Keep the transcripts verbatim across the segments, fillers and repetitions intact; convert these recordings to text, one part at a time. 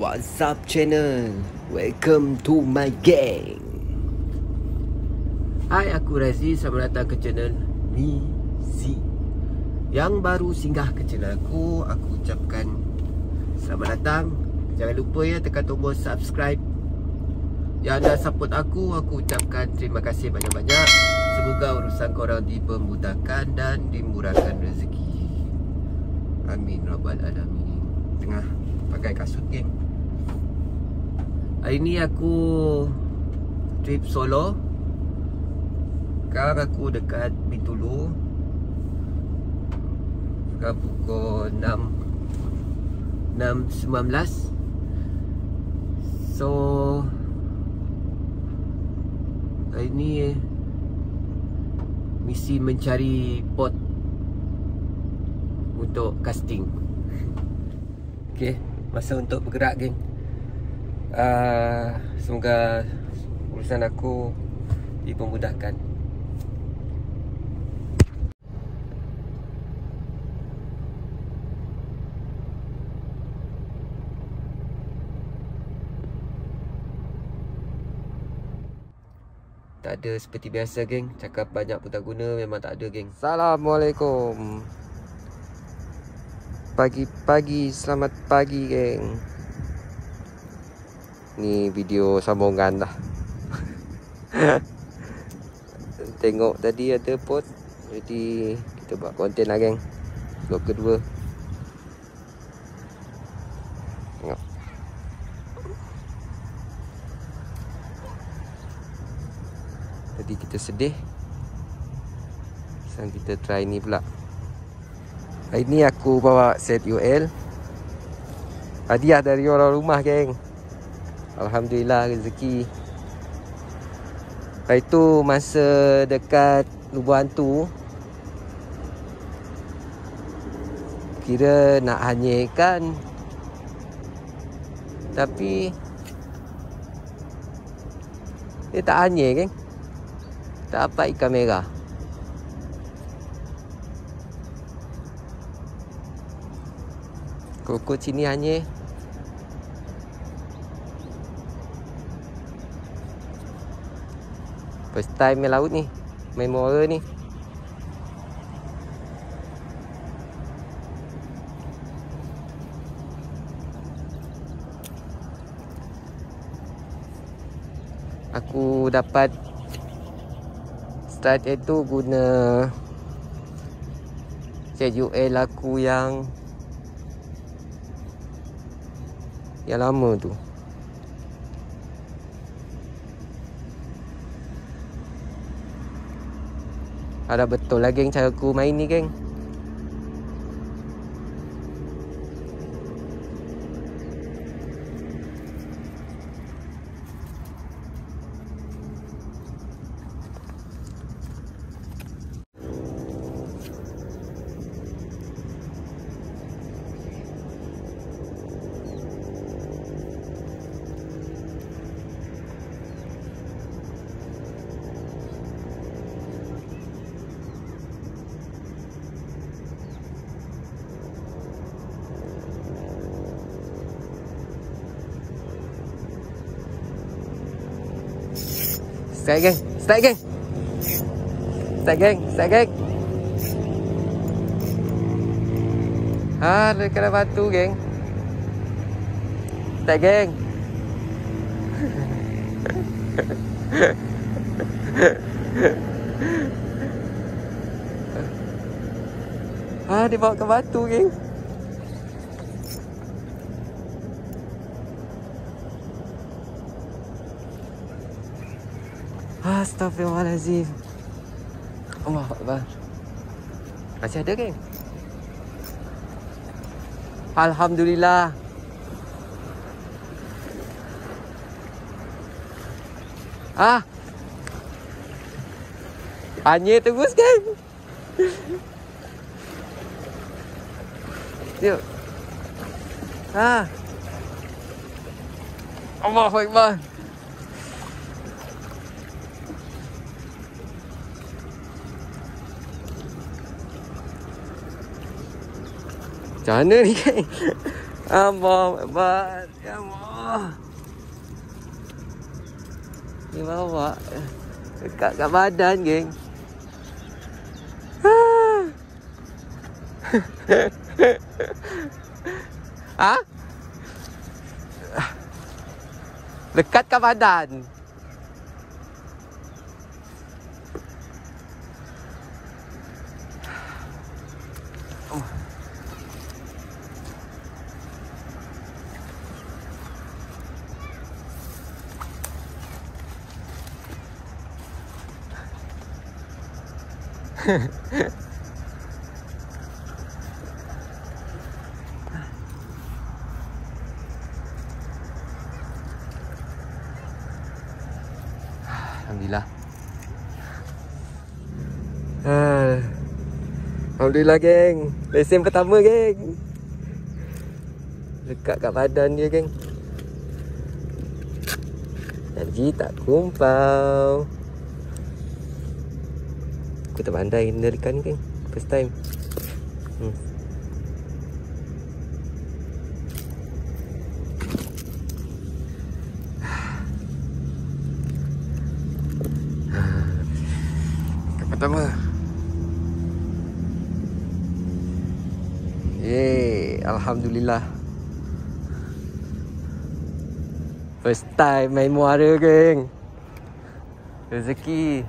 What's up channel? Welcome to my gang. Hai, aku Razi. Selamat datang ke channel Mizi. Yang baru singgah ke channel aku, aku ucapkan selamat datang. Jangan lupa ya tekan tombol subscribe. Yang dah support aku, aku ucapkan terima kasih banyak-banyak. Semoga urusan korang dipermudahkan dan dimurahkan rezeki. Amin rabbal alamin. Tengah pakai kasut game. Hari ni aku trip solo. Sekarang aku dekat Bintulu. Sekarang pukul enam sembilan belas. So hari ni misi mencari pot untuk casting. Okay, masa untuk bergerak geng. Uh, semoga urusan aku dipermudahkan. Tak ada seperti biasa geng, cakap banyak pun tak guna, memang tak ada geng. Assalamualaikum. Pagi-pagi, selamat pagi geng. Ni video sambungan lah. Tengok tadi ada pot, jadi kita buat konten lah geng. Vlog kedua. Tengok. Tadi kita sedih, sekarang kita try ni pula. Hari ni aku bawa set U L, hadiah dari orang rumah geng. Alhamdulillah rezeki. Hari tu masa dekat Lubu Hantu, kira nak hanyirkan, tapi dia tak hanyir kan. Tak dapat ikan merah. Koko sini hanyir. First time main laut ni, main mora ni. Aku dapat start itu guna set U L aku yang yang lama tu. Ada betul lah geng cara aku main ni geng. Start geng, start geng. Start geng, start geng. Ha, dekat batu geng. Start geng. Ha, dia bawa ke batu geng. Astaghfirullahalazim. Allah Akbar. Masih ada geng. Alhamdulillah. Ah. Hanyir terus geng. Yuk. Ah. Allah Akbar. Macam mana ni geng? Allah Akbar. Ya Allah. Ni bawa dekat kat badan, geng. Ha? Dekat kat badan. Alhamdulillah. Ah. Alhamdulillah, geng. Lesen pertama, geng. Dekat kat badan dia, geng. Energi tak kumpau. Aku tak pandai handle ikan ni, kan? First time. Hmm. Yang pertama. Yeay. Alhamdulillah. First time main muara, geng. Rezeki.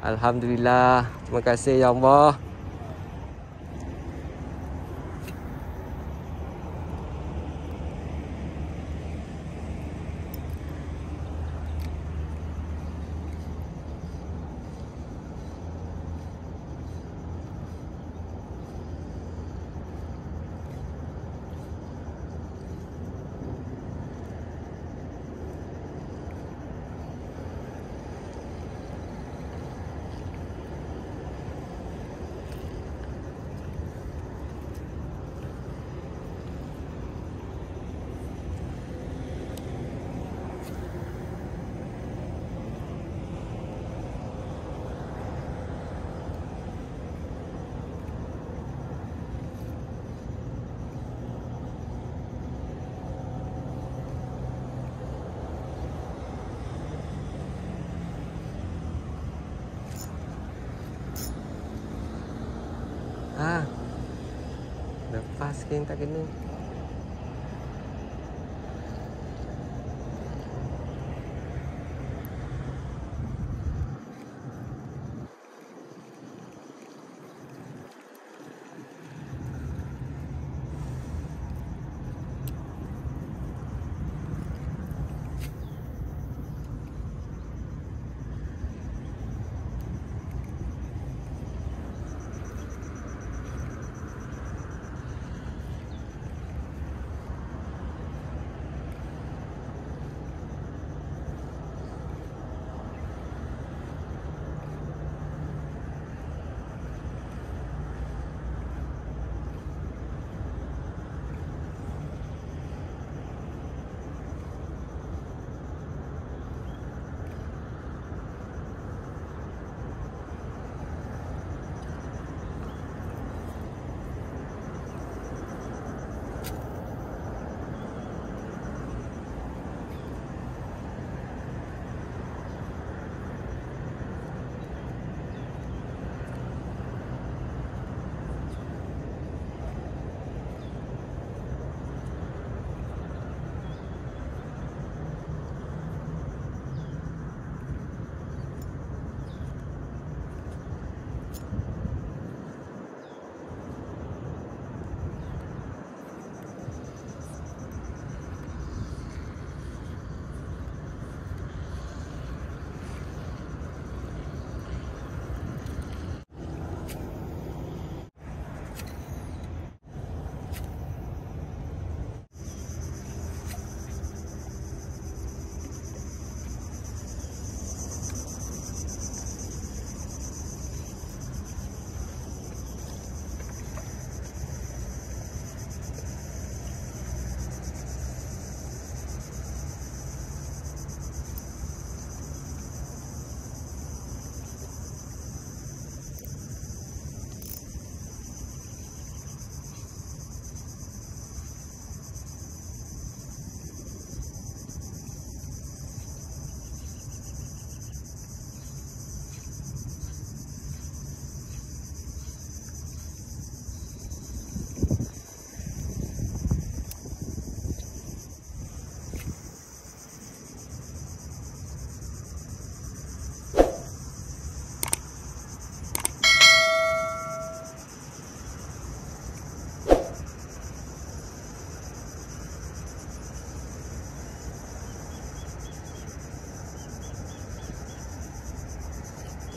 Alhamdulillah. Terima kasih, ya Allah. Ha. Lepas ke yang tak kena.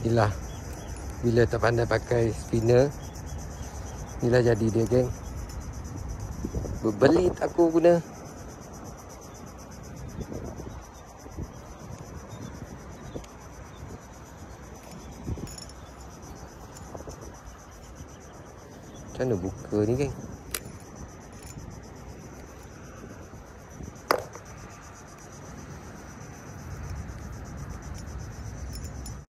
Inilah, bila tak pandai pakai spinner, inilah jadi dia, geng. Berbelit aku guna. Macam mana buka ni, geng?